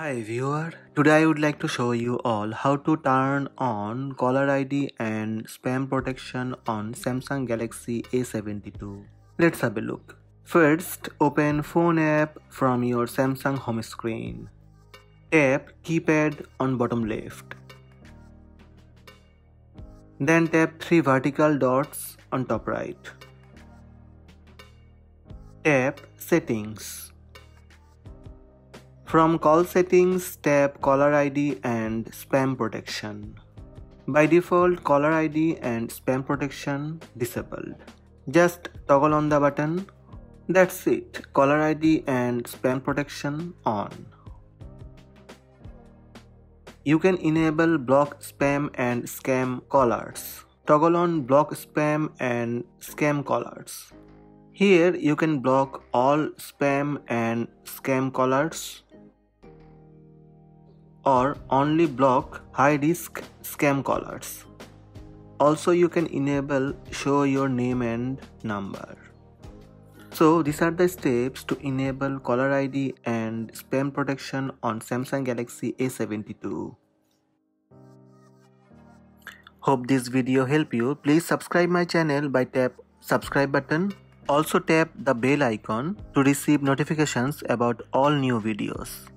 Hi viewer, today I would like to show you all how to turn on caller ID and spam protection on Samsung Galaxy A72. Let's have a look. First, open phone app from your Samsung home screen. Tap keypad on bottom left. Then tap three vertical dots on top right. Tap settings. From call settings, tap caller ID and spam protection. By default, caller ID and spam protection disabled. Just toggle on the button. That's it, caller ID and spam protection on. You can enable block spam and scam callers. Toggle on block spam and scam callers. Here you can block all spam and scam callers, or only block high-risk scam callers. Also, you can enable show your name and number. So these are the steps to enable caller ID and spam protection on Samsung Galaxy A72. Hope this video helped you. Please subscribe my channel by tap subscribe button. Also tap the bell icon to receive notifications about all new videos.